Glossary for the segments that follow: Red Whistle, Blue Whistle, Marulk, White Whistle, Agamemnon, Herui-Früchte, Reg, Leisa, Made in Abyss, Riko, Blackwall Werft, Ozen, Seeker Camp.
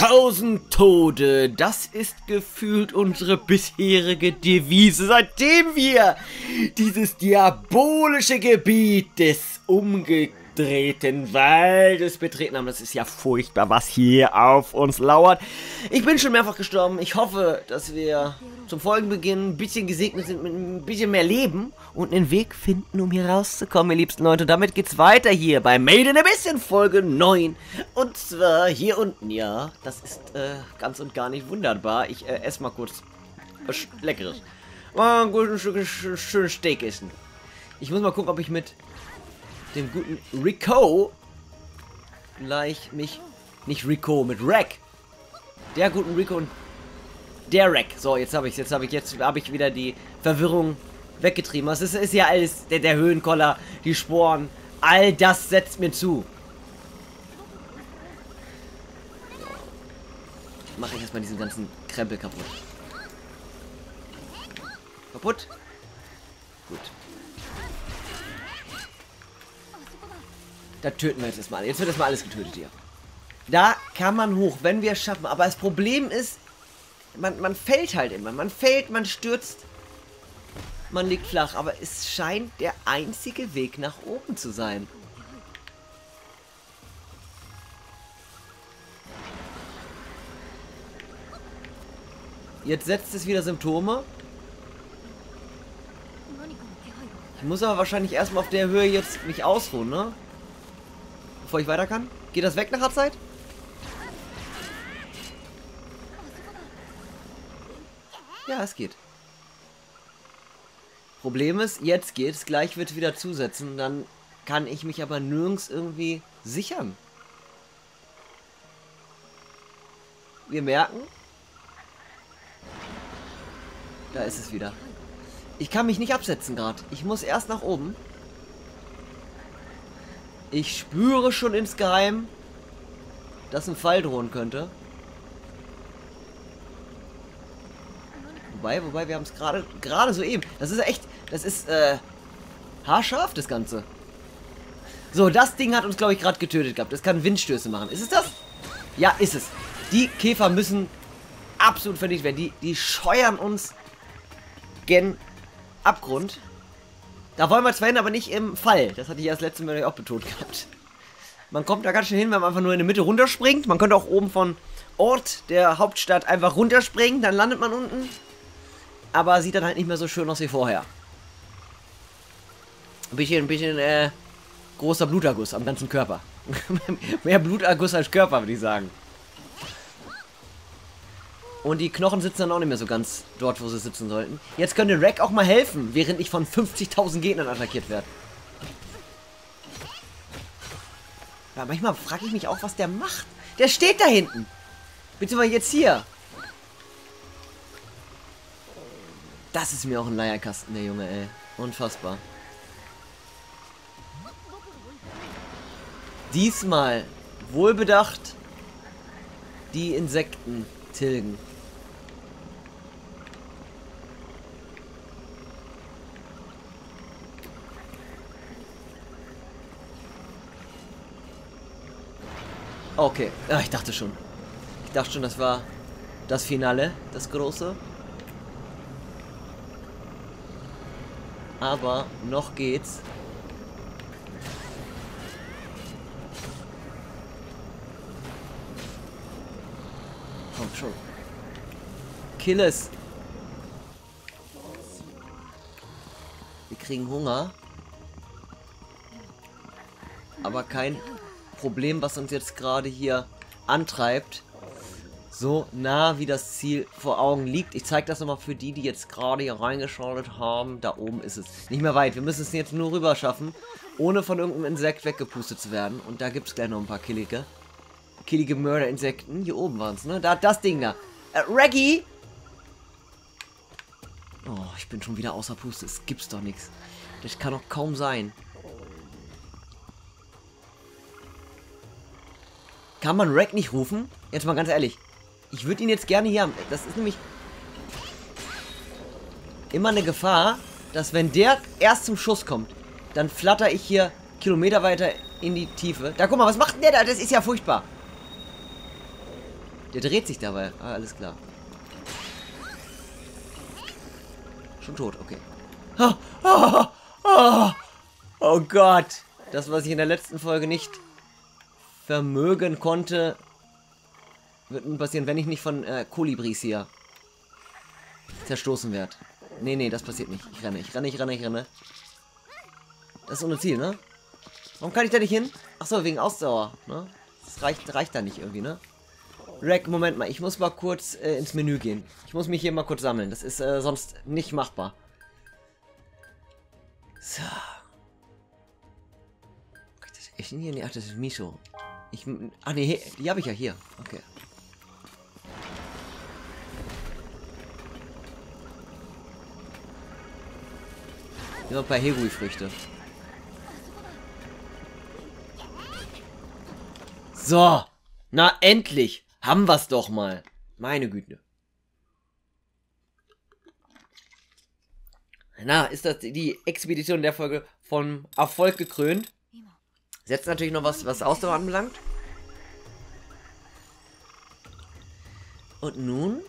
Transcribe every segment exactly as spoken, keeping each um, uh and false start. tausend Tode, das ist gefühlt unsere bisherige Devise, seitdem wir dieses diabolische Gebiet des umgedrehten Waldes betreten haben. Das ist ja furchtbar, was hier auf uns lauert. Ich bin schon mehrfach gestorben. Ich hoffe, dass wir zum Folgenbeginn ein bisschen gesegnet sind mit ein bisschen mehr Leben und einen Weg finden, um hier rauszukommen, ihr liebsten Leute. Und damit geht's weiter hier bei Made in Abyss in Folge neun. Und zwar hier unten, ja. Das ist äh, ganz und gar nicht wunderbar. Ich äh, esse mal kurz was Leckeres. Mal ein gutes Stück schönes Steak essen. Ich muss mal gucken, ob ich mit dem guten Riko gleich mich... Nicht Riko, mit Reg. Der guten Riko und der Reg. So, jetzt habe ich jetzt habe ich jetzt habe ich wieder die Verwirrung weggetrieben. Das ist, ist ja alles der, der Höhenkoller, die Sporen, all das setzt mir zu. So. Mache ich erstmal diesen ganzen Krempel kaputt. Kaputt? Gut. Da töten wir jetzt erstmal. Jetzt wird erstmal alles getötet hier. Da kann man hoch, wenn wir es schaffen. Aber das Problem ist, man, man fällt halt immer. Man fällt, man stürzt, man liegt flach. Aber es scheint der einzige Weg nach oben zu sein. Jetzt setzt es wieder Symptome. Ich muss aber wahrscheinlich erstmal auf der Höhe jetzt mich ausruhen, ne? Bevor ich weiter kann. Geht das weg nach der Zeit? Ja, es geht. Problem ist, jetzt geht's. Gleich wird es wieder zusetzen. Dann kann ich mich aber nirgends irgendwie sichern. Wir merken. Da ist es wieder. Ich kann mich nicht absetzen gerade. Ich muss erst nach oben. Ich spüre schon insgeheim, dass ein Fall drohen könnte. Wobei, wobei, wir haben es gerade, gerade so eben. Das ist echt, das ist, äh, haarscharf, das Ganze. So, das Ding hat uns, glaube ich, gerade getötet gehabt. Das kann Windstöße machen. Ist es das? Ja, ist es. Die Käfer müssen absolut vernichtet werden. Die, die scheuern uns gen Abgrund. Da wollen wir zwar hin, aber nicht im Fall. Das hatte ich erst letztes Mal auch betont gehabt. Man kommt da ganz schnell hin, wenn man einfach nur in der Mitte runterspringt. Man könnte auch oben von Ort der Hauptstadt einfach runterspringen. Dann landet man unten. Aber sieht dann halt nicht mehr so schön aus wie vorher. Ein bisschen, ein bisschen äh, großer Bluterguss am ganzen Körper. Mehr Bluterguss als Körper, würde ich sagen. Und die Knochen sitzen dann auch nicht mehr so ganz dort, wo sie sitzen sollten. Jetzt könnte Reg auch mal helfen, während ich von fünfzigtausend Gegnern attackiert werde. Ja, manchmal frage ich mich auch, was der macht. Der steht da hinten. Beziehungsweise jetzt hier. Das ist mir auch ein Leierkasten, der Junge, ey. Unfassbar. Diesmal wohlbedacht die Insekten tilgen. Okay, ah, ich dachte schon. Ich dachte schon, das war das Finale, das große. Aber noch geht's. Komm schon. Kill es. Wir kriegen Hunger. Aber kein Problem, was uns jetzt gerade hier antreibt. So nah wie das Ziel vor Augen liegt. Ich zeige das nochmal für die, die jetzt gerade hier reingeschaltet haben. Da oben ist es. Nicht mehr weit. Wir müssen es jetzt nur rüber schaffen, ohne von irgendeinem Insekt weggepustet zu werden. Und da gibt es gleich noch ein paar killige. Killige Mörder-Insekten. Hier oben waren es, ne? Da, das Ding da. Äh, Reggie! Oh, ich bin schon wieder außer Puste. Es gibt's doch nichts. Das kann doch kaum sein. Kann man Reg nicht rufen? Jetzt mal ganz ehrlich. Ich würde ihn jetzt gerne hier haben. Das ist nämlich immer eine Gefahr, dass wenn der erst zum Schuss kommt, dann flatter ich hier Kilometer weiter in die Tiefe. Da, guck mal, was macht denn der da? Das ist ja furchtbar. Der dreht sich dabei. Ah, alles klar. Schon tot, okay. Ah, ah, ah, oh Gott. Das, was ich in der letzten Folge nicht vermögen konnte, wird nun passieren, wenn ich nicht von äh, Kolibris hier zerstoßen werde. Nee, nee, das passiert nicht. Ich renne, ich renne, ich renne, ich renne. Das ist ohne Ziel, ne? Warum kann ich da nicht hin? Achso, wegen Ausdauer, ne? Das reicht, reicht da nicht irgendwie, ne? Reg, Moment mal, ich muss mal kurz äh, ins Menü gehen. Ich muss mich hier mal kurz sammeln. Das ist äh, sonst nicht machbar. So. Ich nehme hier nicht. Ach, das ist Miso. Ich. Ach nee, die habe ich ja hier. Okay. Immer ein paar Herui-Früchte. So. Na, endlich! Haben wir's doch mal! Meine Güte. Na, ist das die Expedition der Folge von Erfolg gekrönt? Setzt natürlich noch was, was Ausdauer anbelangt. Und nun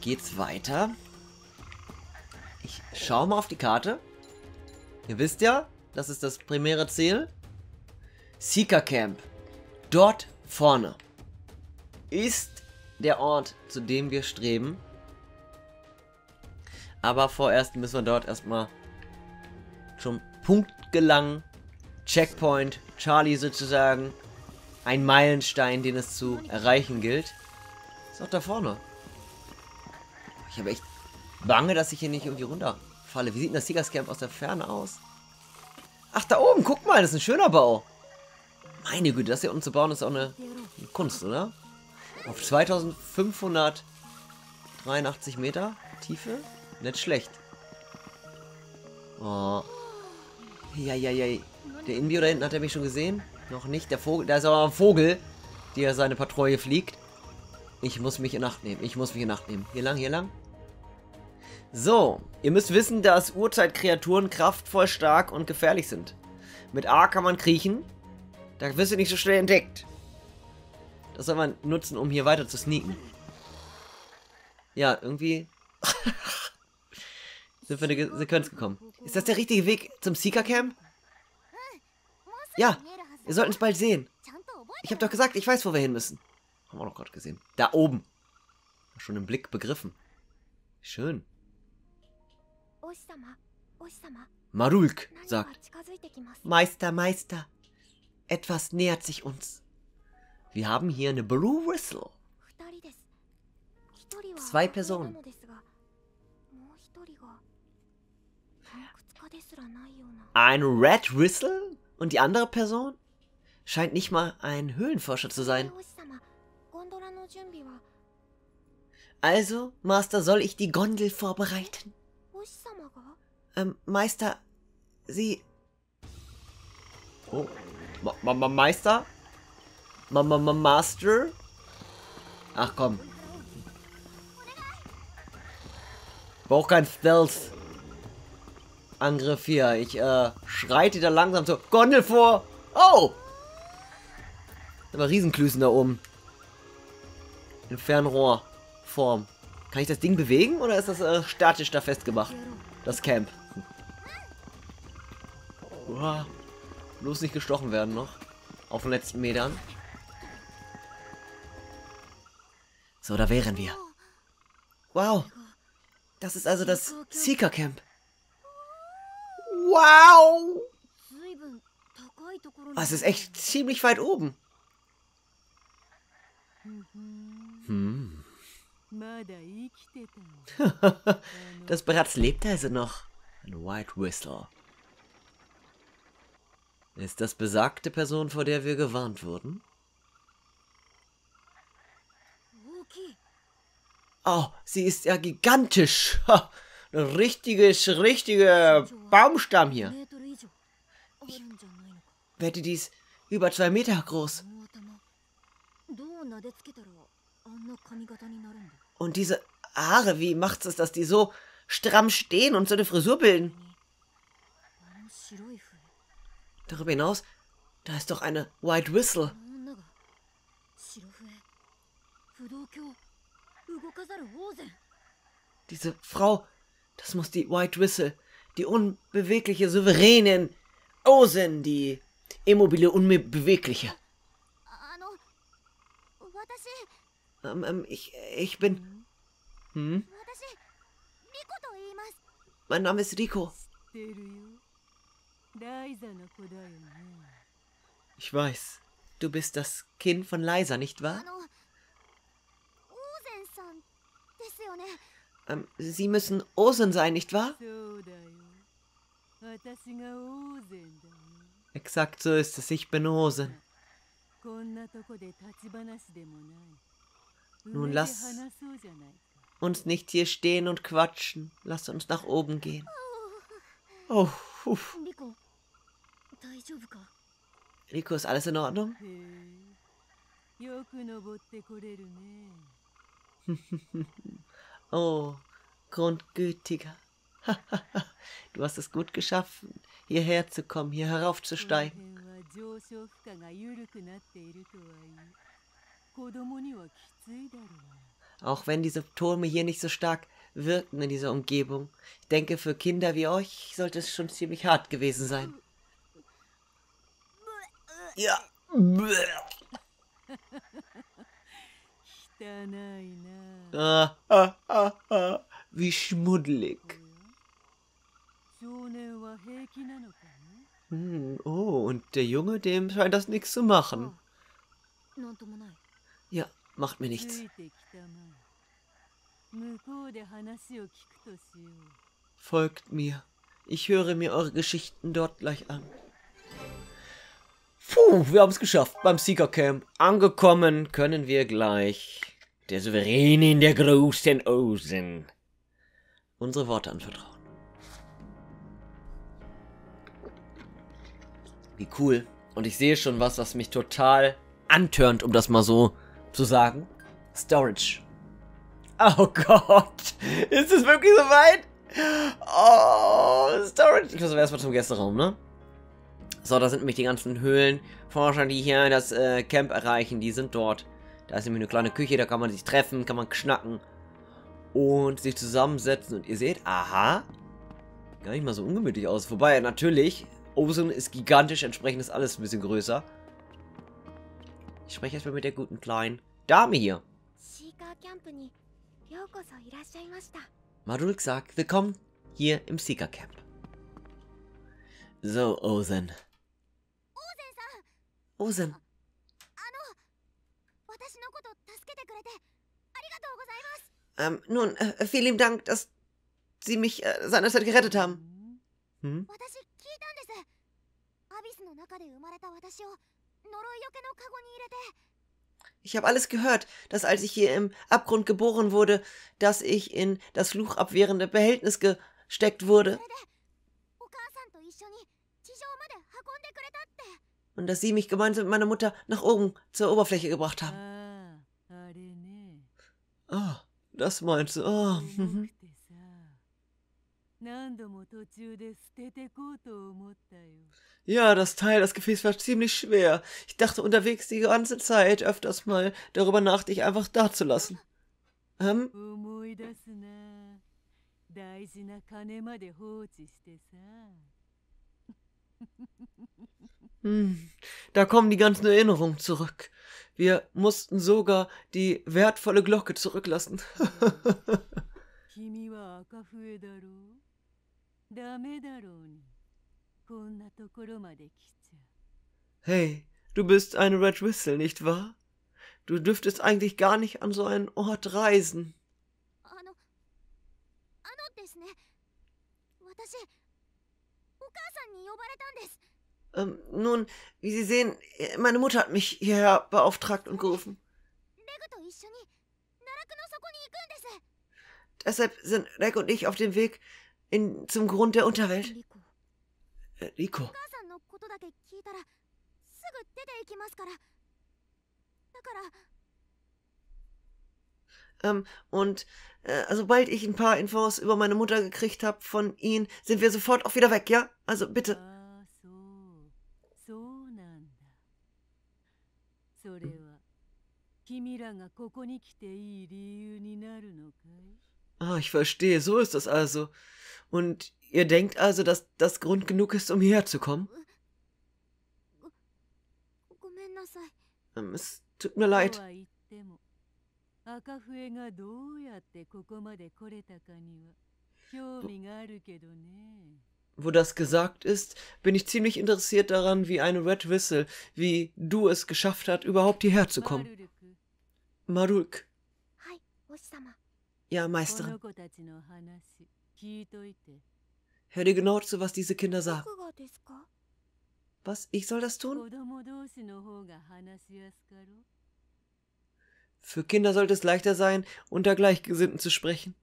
geht's weiter. Ich schaue mal auf die Karte. Ihr wisst ja, das ist das primäre Ziel. Seeker Camp. Dort vorne ist der Ort, zu dem wir streben. Aber vorerst müssen wir dort erstmal zum Punkt gelangen. Checkpoint, Charlie sozusagen. Ein Meilenstein, den es zu erreichen gilt. Ist auch da vorne. Ich habe echt Bange, dass ich hier nicht irgendwie runterfalle. Wie sieht denn das Seeker Camp aus der Ferne aus? Ach, da oben, guck mal, das ist ein schöner Bau. Meine Güte, das hier unten zu bauen ist auch eine Kunst, oder? Auf zweitausendfünfhundertdreiundachtzig Meter Tiefe? Nicht schlecht. Oh. Ja, ja, ja. Der Inbio da hinten, hat er mich schon gesehen? Noch nicht. Der Vogel, da ist aber ein Vogel, der seine Patrouille fliegt. Ich muss mich in Acht nehmen. Ich muss mich in Acht nehmen. Hier lang, hier lang. So. Ihr müsst wissen, dass Urzeitkreaturen kraftvoll, stark und gefährlich sind. Mit A kann man kriechen. Da wirst du nicht so schnell entdeckt. Das soll man nutzen, um hier weiter zu sneaken. Ja, irgendwie sind wir in eine Sequenz gekommen. Ist das der richtige Weg zum Seeker Camp? Ja, wir sollten es bald sehen. Ich habe doch gesagt, ich weiß, wo wir hin müssen. Haben wir auch noch gerade gesehen. Da oben. Schon im Blick begriffen. Schön. Marulk sagt: Meister, Meister. Etwas nähert sich uns. Wir haben hier eine Blue Whistle. Zwei Personen. Ein Red Whistle und die andere Person scheint nicht mal ein Höhlenforscher zu sein. Also, Master, soll ich die Gondel vorbereiten? Ähm, Meister, sie... Oh. Mama Meister? Mama Master? Ach komm. Brauch kein Stealth. Angriff hier. Ich äh, schreite da langsam zur Gondel vor. Oh! Aber Riesenklüsen da oben. In Fernrohrform. Kann ich das Ding bewegen oder ist das äh, statisch da festgemacht? Das Camp. Uah. Bloß nicht gestochen werden noch. Auf den letzten Metern. So, da wären wir. Wow. Das ist also das Seeker Camp. Wow. Es ist echt ziemlich weit oben. Hm. Das Bratz lebt also noch. Ein White Whistle. Ist das besagte Person, vor der wir gewarnt wurden? Oh, sie ist ja gigantisch. Ha, ein richtiges, richtiger Baumstamm hier. Ich wette, die ist über zwei Meter groß. Und diese Haare, wie macht es, dass die so stramm stehen und so eine Frisur bilden? Darüber hinaus, da ist doch eine White Whistle. Diese Frau, das muss die White Whistle, die unbewegliche Souveränin Ozen, die immobile, unbewegliche. Ähm, ähm, ich, ich bin... Hm? Mein Name ist Riko. Ich weiß, du bist das Kind von Leisa, nicht wahr? Ähm, Sie müssen Ozen sein, nicht wahr? Exakt so ist es, ich bin Ozen. Nun lass uns nicht hier stehen und quatschen. Lass uns nach oben gehen. Oh, uff. Riko, ist alles in Ordnung? Oh, Grundgütiger. Du hast es gut geschafft, hierher zu kommen, hier heraufzusteigen. Auch wenn die Symptome hier nicht so stark wirken in dieser Umgebung, ich denke, für Kinder wie euch sollte es schon ziemlich hart gewesen sein. Ja. Ah, ah, ah, ah. Wie schmuddelig. Hm, oh, und der Junge, dem scheint das nichts zu machen. Ja, macht mir nichts. Folgt mir. Ich höre mir eure Geschichten dort gleich an. Puh, wir haben es geschafft. Beim Seeker Camp angekommen können wir gleich der Souveränin der großen Ozen unsere Worte anvertrauen. Wie cool. Und ich sehe schon was, was mich total antörnt, um das mal so zu sagen. Storage. Oh Gott. Ist es wirklich so weit? Oh, Storage. Ich muss aber erstmal zum Gästeraum, ne? So, da sind nämlich die ganzen Höhlenforscher, die hier das äh, Camp erreichen. Die sind dort. Da ist nämlich eine kleine Küche, da kann man sich treffen, kann man schnacken und sich zusammensetzen. Und ihr seht, aha, gar nicht mal so ungemütlich aus. Wobei, natürlich, Ozen ist gigantisch, entsprechend ist alles ein bisschen größer. Ich spreche erstmal mit der guten kleinen Dame hier. Marulk sagt, willkommen hier im Seeker Camp. So, Ozen. Ozen. Ähm, nun, äh, vielen Dank, dass Sie mich äh, seinerzeit gerettet haben. Hm? Ich habe alles gehört, dass als ich hier im Abgrund geboren wurde, dass ich in das fluchabwehrende Behältnis gesteckt wurde. Und dass Sie mich gemeinsam mit meiner Mutter nach oben zur Oberfläche gebracht haben. Oh, das meinst du. Oh. Mhm. Ja, das Teil, das Gefäß war ziemlich schwer. Ich dachte unterwegs die ganze Zeit öfters mal darüber nach, dich einfach da zu lassen. Ähm? Hm. Da kommen die ganzen Erinnerungen zurück. Wir mussten sogar die wertvolle Glocke zurücklassen. Hey, du bist eine Red Whistle, nicht wahr? Du dürftest eigentlich gar nicht an so einen Ort reisen. Ähm, nun, wie Sie sehen, meine Mutter hat mich hierher beauftragt und gerufen. Deshalb sind Reg und ich auf dem Weg in, zum Grund der Unterwelt. Riko. Ähm, und äh, sobald ich ein paar Infos über meine Mutter gekriegt habe von Ihnen, sind wir sofort auch wieder weg, ja? Also bitte. Ah, ich verstehe. So ist das also. Und ihr denkt also, dass das Grund genug ist, um hierher zu kommen? Ähm, es tut mir leid. Wo das gesagt ist, bin ich ziemlich interessiert daran, wie eine Red Whistle, wie du es geschafft hat, überhaupt hierher zu kommen. Marulk. Ja, Meisterin. Hör dir genau zu, was diese Kinder sagen. Was? Ich soll das tun? Für Kinder sollte es leichter sein, unter Gleichgesinnten zu sprechen.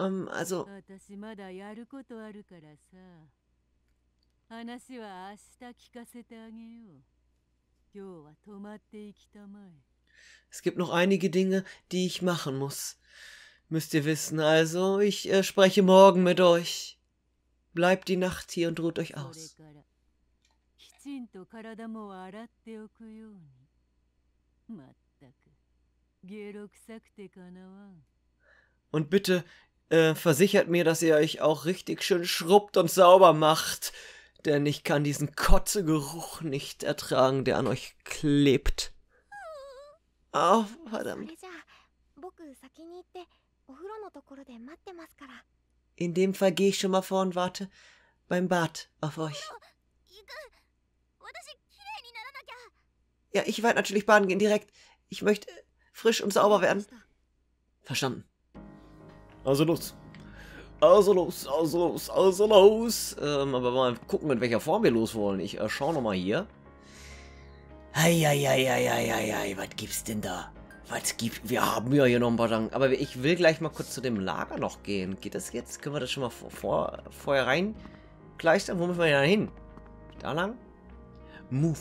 Ähm, also... Es gibt noch einige Dinge, die ich machen muss. Müsst ihr wissen, also ich äh, spreche morgen mit euch. Bleibt die Nacht hier und ruht euch aus. Und bitte äh, versichert mir, dass ihr euch auch richtig schön schrubbt und sauber macht. Denn ich kann diesen Kotzegeruch nicht ertragen, der an euch klebt. Oh, verdammt. In dem Fall gehe ich schon mal vor und warte beim Bad auf euch. Ja, ich werde natürlich baden gehen direkt. Ich möchte frisch und sauber werden. Verstanden. Also los. Also los, also los, also los. Ähm, aber mal gucken, mit welcher Form wir los wollen. Ich äh, schau nochmal hier. Heieieiei, was gibt's denn da? Was gibt? Wir haben ja hier noch ein paar Sachen. Aber ich will gleich mal kurz zu dem Lager noch gehen. Geht das jetzt? Können wir das schon mal vor, vor, vorher rein kleistern? Wo müssen wir denn da hin? Da lang? Move.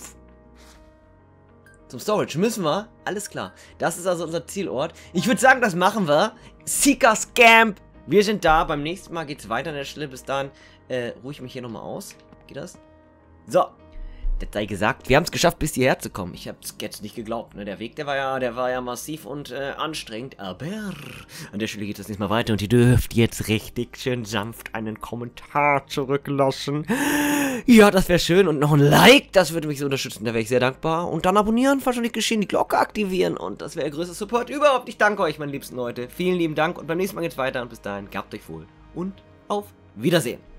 Zum Storage müssen wir. Alles klar. Das ist also unser Zielort. Ich würde sagen, das machen wir. Seeker Camp. Wir sind da. Beim nächsten Mal geht's weiter in der Stelle. Bis dann. Äh, ruhe ich mich hier nochmal aus. Geht das? So. Das sei gesagt, wir haben es geschafft, bis hierher zu kommen. Ich habe es jetzt nicht geglaubt. Ne? Der Weg, der war ja, der war ja massiv und äh, anstrengend. Aber an der Stelle geht es nicht mal weiter. Und ihr dürft jetzt richtig schön sanft einen Kommentar zurücklassen. Ja, das wäre schön. Und noch ein Like, das würde mich so unterstützen. Da wäre ich sehr dankbar. Und dann abonnieren, falls noch nicht geschehen, die Glocke aktivieren. Und das wäre der größte Support überhaupt. Ich danke euch, meine liebsten Leute. Vielen lieben Dank. Und beim nächsten Mal geht's weiter. Und bis dahin, gehabt euch wohl. Und auf Wiedersehen.